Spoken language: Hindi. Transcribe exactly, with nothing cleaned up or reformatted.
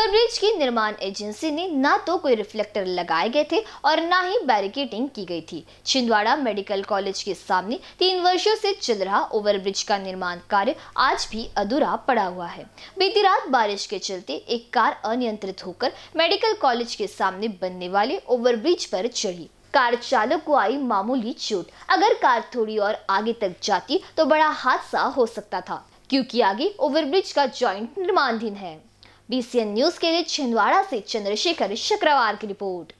ओवरब्रिज की निर्माण एजेंसी ने न तो कोई रिफ्लेक्टर लगाए गए थे और न ही बैरिकेडिंग की गई थी। छिंदवाड़ा मेडिकल कॉलेज के सामने तीन वर्षों से चल रहा ओवरब्रिज का निर्माण कार्य आज भी अधूरा पड़ा हुआ है। बीती रात बारिश के चलते एक कार अनियंत्रित होकर मेडिकल कॉलेज के सामने बनने वाले ओवरब्रिज पर चढ़ी। कार चालक को आई मामूली चोट। अगर कार थोड़ी और आगे तक जाती तो बड़ा हादसा हो सकता था, क्योंकि आगे ओवरब्रिज का जॉइंट निर्माणाधीन है। बीसीएन न्यूज के लिए छिंदवाड़ा से चंद्रशेखर की रिपोर्ट।